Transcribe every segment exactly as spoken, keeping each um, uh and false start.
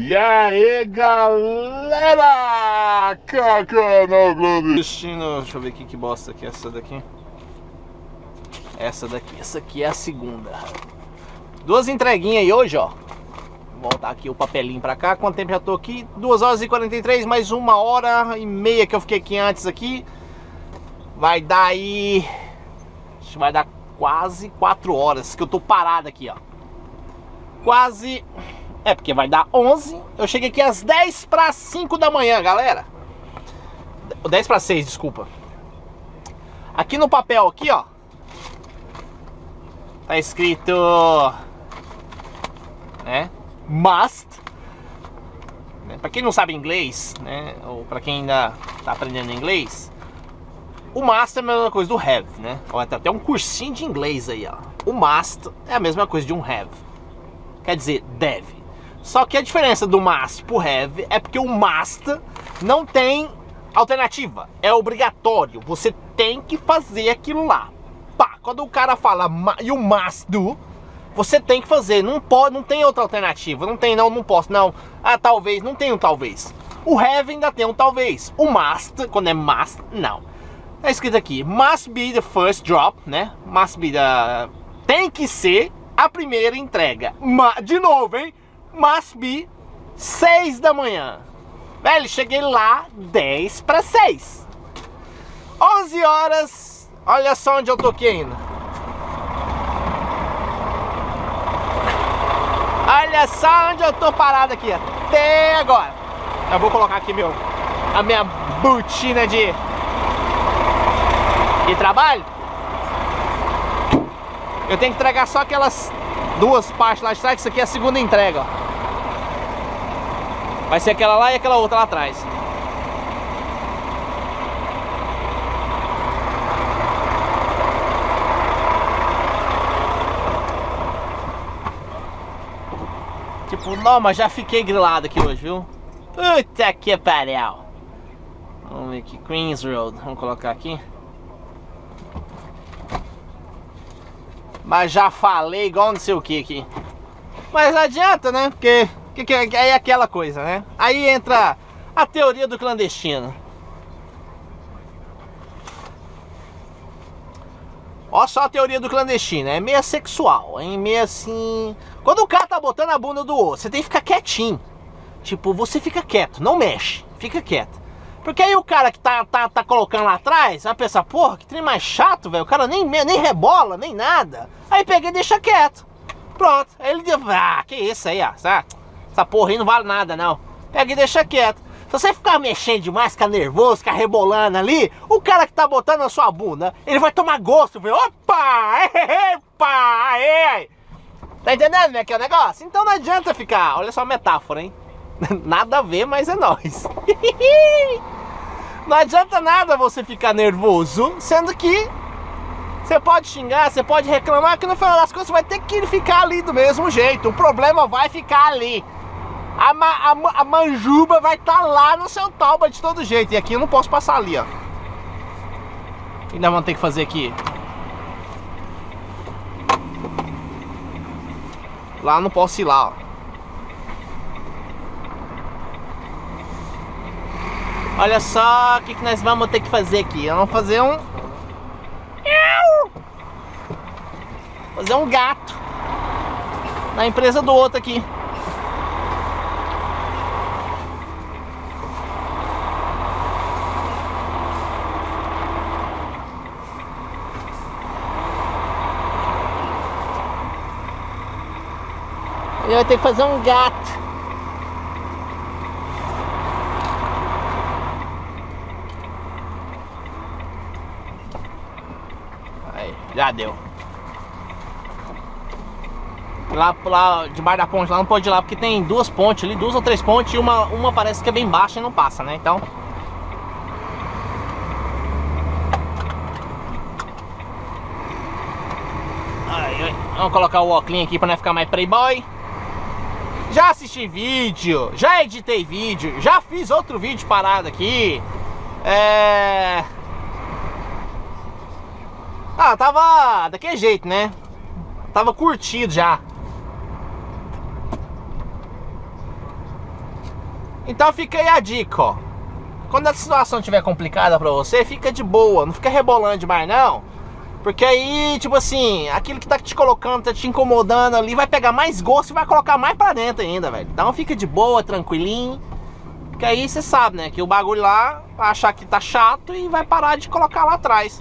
E aí, galera, Canal Clandestino. Deixa eu ver aqui que bosta que é essa daqui. Essa daqui, essa aqui é a segunda. Duas entreguinhas aí hoje, ó. Vou botar aqui o papelinho pra cá. Quanto tempo já tô aqui? duas horas e quarenta e três, mais uma hora e meia que eu fiquei aqui antes aqui. Vai dar aí... Acho que vai dar quase quatro horas que eu tô parado aqui, ó. Quase... É, porque vai dar onze, eu cheguei aqui às dez para cinco da manhã, galera. dez para seis, desculpa. Aqui no papel, aqui, ó, tá escrito, né, must. Pra quem não sabe inglês, né, ou pra quem ainda tá aprendendo inglês, o must é a mesma coisa do have, né. Ó, tá até um cursinho de inglês aí, ó. O must é a mesma coisa de um have. Quer dizer, deve. Só que a diferença do must pro have é porque o must não tem alternativa. É obrigatório. Você tem que fazer aquilo lá. Pá, quando o cara fala you must do, você tem que fazer. Não pode, não tem outra alternativa. Não tem não, não posso, não. Ah, talvez, não tem um talvez. O have ainda tem um talvez. O must, quando é must, não. Tá escrito aqui, must be the first drop, né? Must be the... Tem que ser a primeira entrega. Ma... De novo, hein? Must be seis da manhã. Velho, cheguei lá dez para seis. onze horas. Olha só onde eu tô aqui ainda. Olha só onde eu tô parado aqui. Até agora. Eu vou colocar aqui meu, a minha botina de, de trabalho. Eu tenho que entregar só aquelas duas partes lá de trás, que isso aqui é a segunda entrega, ó. Vai ser aquela lá e aquela outra lá atrás. Tipo, não, mas já fiquei grilado aqui hoje, viu? Puta que pariu. Vamos ver aqui, Queens Road. Vamos colocar aqui. Mas já falei igual não sei o que aqui. Mas não adianta, né? Porque... Que, que, aí é aquela coisa, né? Aí entra a teoria do clandestino. Olha só a teoria do clandestino. É meio sexual, hein? Meio assim... Quando o cara tá botando a bunda do outro, você tem que ficar quietinho. Tipo, você fica quieto, não mexe. Fica quieto. Porque aí o cara que tá, tá, tá colocando lá atrás vai pensar, porra, que trem mais chato, velho. O cara nem, nem rebola, nem nada. Aí pega e deixa quieto. Pronto. Aí ele diz, ah, que isso aí, ó. Essa, essa porra aí não vale nada, não. Pega e deixa quieto. Se você ficar mexendo demais, ficar nervoso, ficar rebolando ali, o cara que tá botando na sua bunda, ele vai tomar gosto, velho. Opa! Epa! Aê! Tá entendendo, né, que é o negócio? Então não adianta ficar. Olha só a metáfora, hein? Nada a ver, mas é nóis. Não adianta nada você ficar nervoso, sendo que você pode xingar, você pode reclamar, que no final das coisas você vai ter que ficar ali do mesmo jeito. O problema vai ficar ali. A, ma a, a manjuba vai estar tá lá no seu tauba de todo jeito. E aqui eu não posso passar ali, ó. Ainda vamos ter que fazer aqui. Lá eu não posso ir lá, ó. Olha só o que, que nós vamos ter que fazer aqui. Vamos fazer um... Fazer um gato. Na empresa do outro aqui. Ele vai ter que fazer um gato. Já deu. Lá, lá debaixo da ponte, lá não pode ir lá, porque tem duas pontes ali, duas ou três pontes, e uma, uma parece que é bem baixa e não passa, né? Então... Vamos colocar o óculos aqui pra não ficar mais playboy. Já assisti vídeo, já editei vídeo, já fiz outro vídeo parado aqui. É... Ah, tava daquele jeito, né? Tava curtido já. Então fica aí a dica, ó. Quando a situação estiver complicada pra você, fica de boa, não fica rebolando demais não. Porque aí, tipo assim, aquilo que tá te colocando, tá te incomodando ali, vai pegar mais gosto e vai colocar mais pra dentro ainda, velho. Então fica de boa, tranquilinho. Porque aí você sabe, né, que o bagulho lá vai achar que tá chato e vai parar de colocar lá atrás.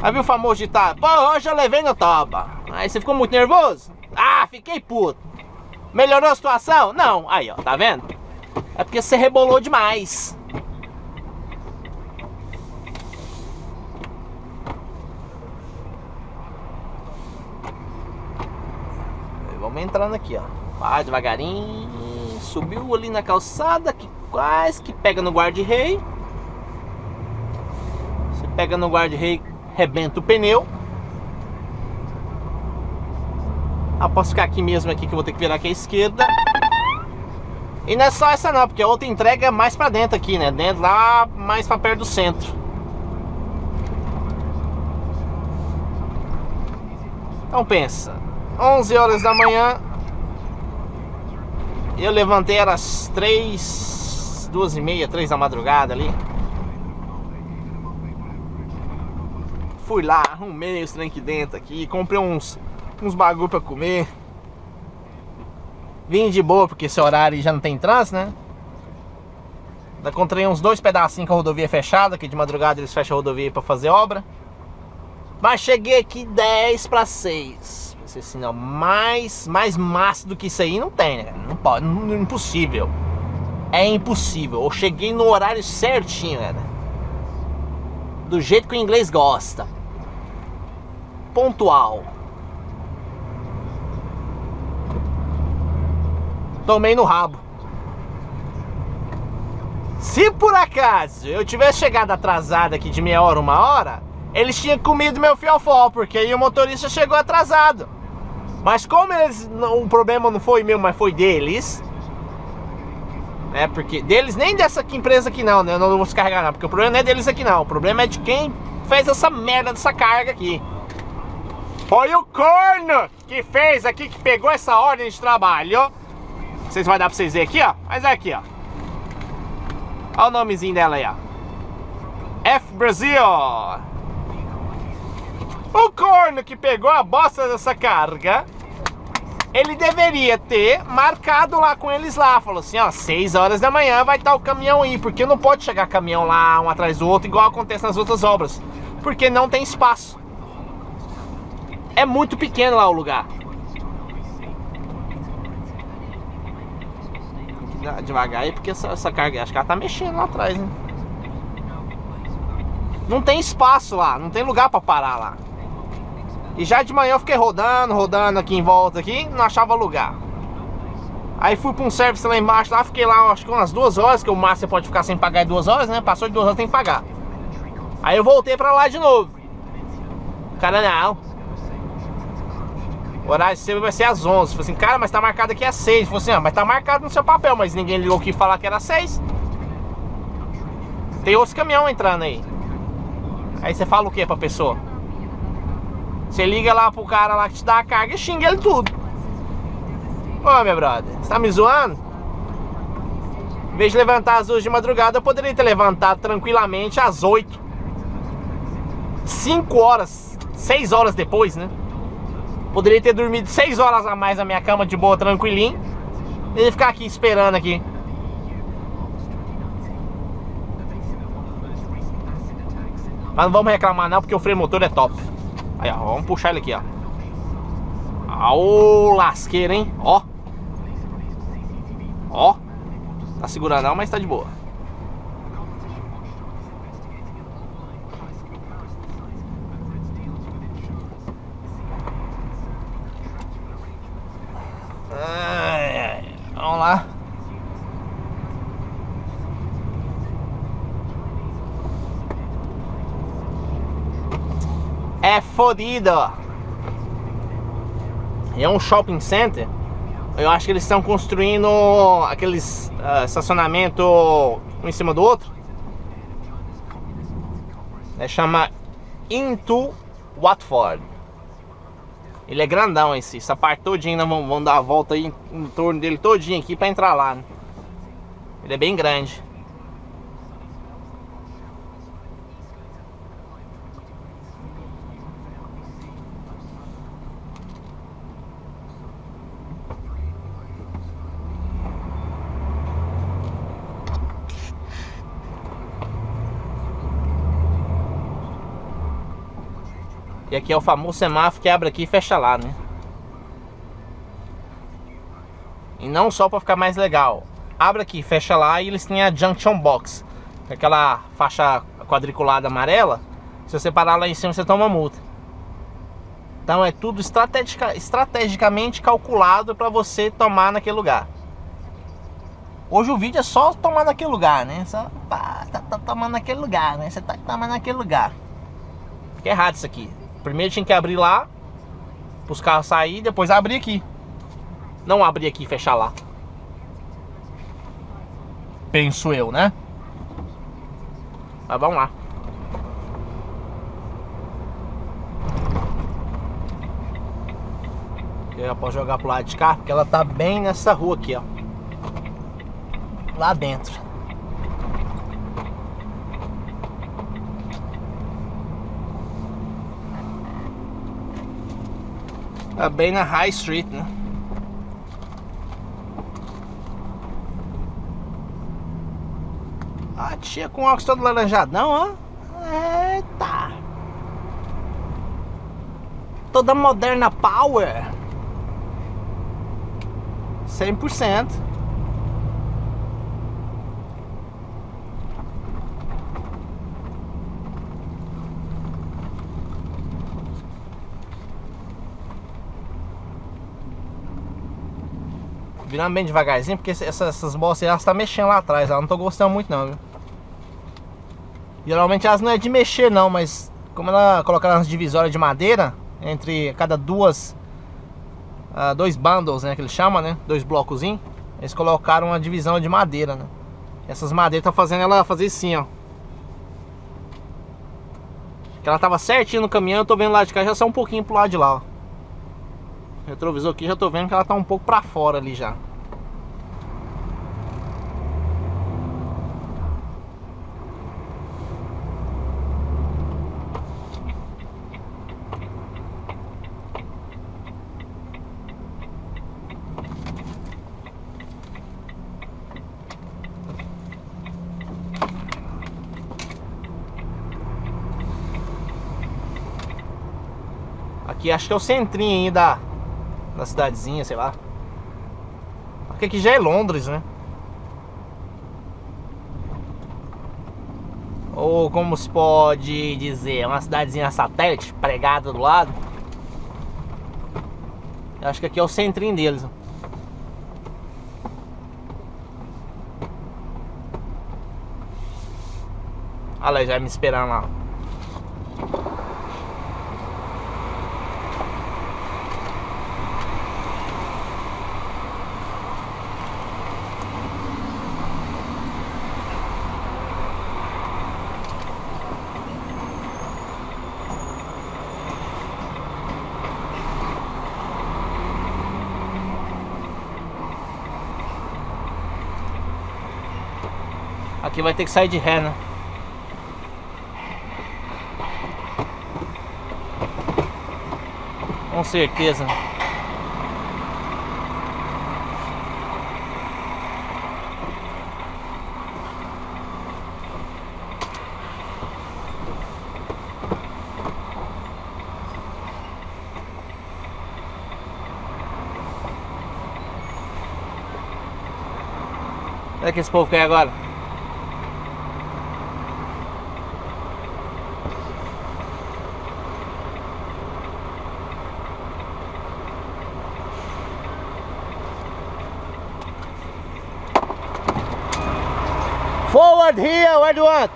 Aí viu o famoso ditado, pô, hoje eu levei no toba. Aí você ficou muito nervoso? Ah, fiquei puto. Melhorou a situação? Não. Aí, ó, tá vendo? É porque você rebolou demais. Vamos entrando aqui, ó. Vai devagarinho. Subiu ali na calçada, que quase que pega no guarda-rei. Se pega no guarda-rei, rebenta o pneu. Ah, posso ficar aqui mesmo, aqui que eu vou ter que virar aqui à esquerda. E não é só essa não, porque a outra entrega é mais pra dentro aqui, né? Dentro lá, mais pra perto do centro. Então pensa. onze horas da manhã, eu levantei, era às três, duas e meia, três da madrugada ali. Fui lá, arrumei os trem aqui dentro aqui, comprei uns, uns bagulho pra comer. Vim de boa, porque esse horário já não tem trânsito, né? Ainda encontrei uns dois pedacinhos com a rodovia fechada, que de madrugada eles fecham a rodovia pra fazer obra. Mas cheguei aqui dez para seis. Assim, não, mais, mais massa do que isso aí não tem, né? Não pode, não, impossível. É impossível. Eu cheguei no horário certinho, né? Do jeito que o inglês gosta. Pontual. Tomei no rabo. Se por acaso eu tivesse chegado atrasado aqui de meia hora, uma hora, eles tinham comido meu fiofó, porque aí o motorista chegou atrasado. Mas como eles, o problema não foi meu, mas foi deles, né? Porque deles, nem dessa empresa aqui não, né? Eu não vou descarregar não, porque o problema não é deles aqui não. O problema é de quem fez essa merda dessa carga aqui. Foi o corno que fez aqui, que pegou essa ordem de trabalho. Vocês vai dar pra vocês verem aqui, ó. Mas é aqui, ó. Olha o nomezinho dela aí, ó. F-Brasil. O corno que pegou a bosta dessa carga, ele deveria ter marcado lá com eles lá. Falou assim, ó, seis horas da manhã vai estar o caminhão aí, porque não pode chegar caminhão lá um atrás do outro, igual acontece nas outras obras, porque não tem espaço. É muito pequeno lá o lugar. Devagar aí, porque essa, essa carga, acho que ela tá mexendo lá atrás, né? Não tem espaço lá, não tem lugar pra parar lá. E já de manhã eu fiquei rodando, rodando aqui em volta aqui, não achava lugar. Aí fui pra um service lá embaixo, lá fiquei lá acho que umas duas horas, que o máximo pode ficar sem pagar é duas horas, né? Passou de duas horas tem que pagar. Aí eu voltei pra lá de novo. Cara, não. O horário sempre vai ser às onze. Falei assim, cara, mas tá marcado aqui às seis. Falei assim, ah, mas tá marcado no seu papel, mas ninguém ligou aqui falar que era às seis. Tem outros caminhão entrando aí. Aí você fala o que pra pessoa? Você liga lá pro cara lá que te dá a carga e xinga ele tudo. Ô, meu brother, você tá me zoando? Em vez de levantar às duas de madrugada, eu poderia ter levantado tranquilamente às oito. Cinco horas, seis horas depois, né? Poderia ter dormido seis horas a mais na minha cama de boa, tranquilinho. E ficar aqui esperando aqui. Mas não vamos reclamar não, porque o freio motor é top. Aí, ó, vamos puxar ele aqui, ó. Ô, lasqueira, hein? Ó. Ó. Tá segurando não, mas tá de boa. Ai, ai. Vamos lá. É fodido. e é um shopping center, eu acho que eles estão construindo aqueles uh, estacionamento um em cima do outro. É, chama Intu Watford. Ele é grandão esse, essa parte todinha, nós vamos, vamos dar a volta aí em torno dele todinho aqui para entrar lá, né? Ele é bem grande. E aqui é o famoso semáforo que abre aqui e fecha lá, né? E não só para ficar mais legal, abre aqui, fecha lá, e eles têm a junction box, aquela faixa quadriculada amarela. Se você parar lá em cima, você toma multa. Então é tudo estrategica, estrategicamente calculado para você tomar naquele lugar. Hoje o vídeo é só tomar naquele lugar, né? Só tá, tá, tá tomando naquele lugar, né? Você tá tomando naquele lugar. Fica errado isso aqui. Primeiro tinha que abrir lá para os carros saírem, depois abrir aqui. Não abrir aqui e fechar lá. Penso eu, né? Mas vamos lá. Eu posso jogar pro lado de cá, porque ela tá bem nessa rua aqui, ó. Lá dentro. Tá bem na High Street, né? A tia com o óculos todo laranjadão, ó. Eita! Toda moderna power. cem por cento. Virando bem devagarzinho, porque essas, essas bolsas, elas estão mexendo lá atrás, elas não estão gostando muito não, viu? Geralmente elas não é de mexer não, mas como ela colocaram nas divisórias de madeira, entre cada duas, uh, dois bundles, né, que eles chamam, né, dois blocozinhos, eles colocaram uma divisão de madeira, né? Essas madeiras estão fazendo ela fazer assim, ó. Porque ela tava certinho no caminhão, eu tô vendo lá de cá, já só um pouquinho pro lado de lá, ó. Retrovisor aqui, já tô vendo que ela tá um pouco pra fora ali já. Aqui acho que é o centrinho aí da... da cidadezinha, sei lá. Porque aqui já é Londres, né? Ou como se pode dizer, uma cidadezinha satélite pregada do lado. Eu acho que aqui é o centrinho deles. Olha lá, já me esperando lá. Aqui vai ter que sair de ré, né? Com certeza. Olha que esse povo quer agora. Forward here, where do you want?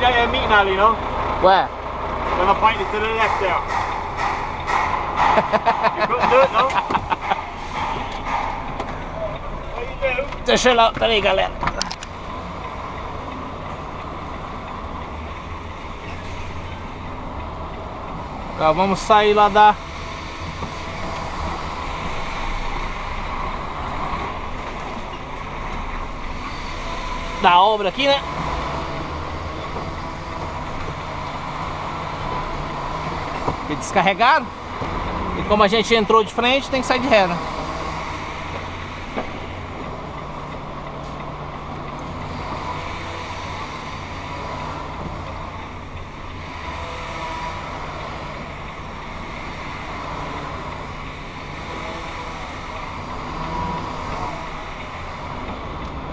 the uh, meeting alley, no? Where? When I pointed to the left there. You couldn't do it, no? What do you do? Deixa lá, peraí, galera. Tá, vamos sair lá da... da obra aqui, né? E descarregaram. E como a gente entrou de frente, tem que sair de ré, né?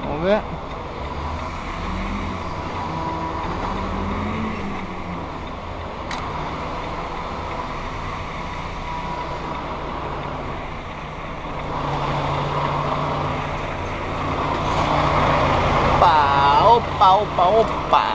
Vamos ver. Opa, opa!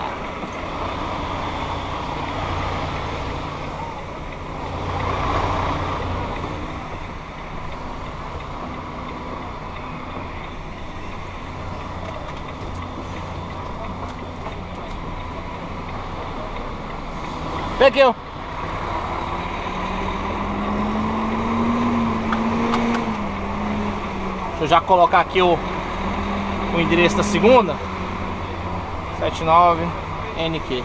Thank you! Deixa eu já colocar aqui o, o endereço da segunda. sete nove N Q.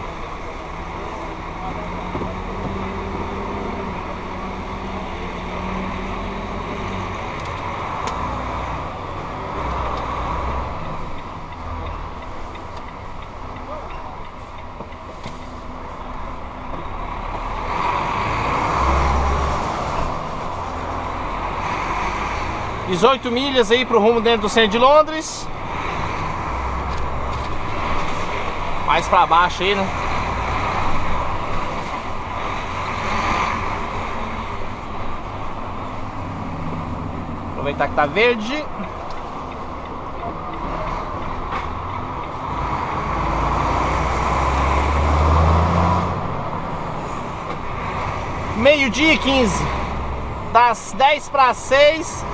dezoito milhas aí pro rumo dentro do centro de Londres. Mais pra baixo aí, né? Aproveitar que tá verde. meio-dia e quinze. Das dez para as seis.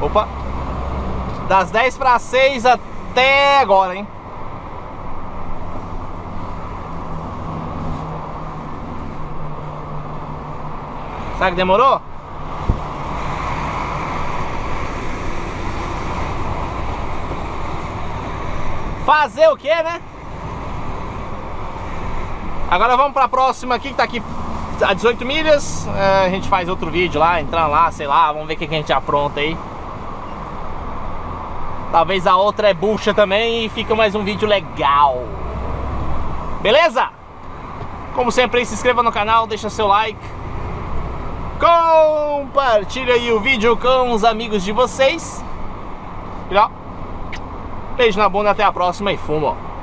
Opa! Das dez para as seis até agora, hein? Sabe que demorou? Fazer o quê, né? Agora vamos para a próxima aqui, que tá aqui a dezoito milhas. A gente faz outro vídeo lá, entrando lá, sei lá, vamos ver o que a gente apronta aí. Talvez a outra é bucha também e fica mais um vídeo legal. Beleza? Como sempre aí, se inscreva no canal, deixa seu like. Compartilha aí o vídeo com os amigos de vocês. E ó, beijo na bunda, até a próxima e fumo.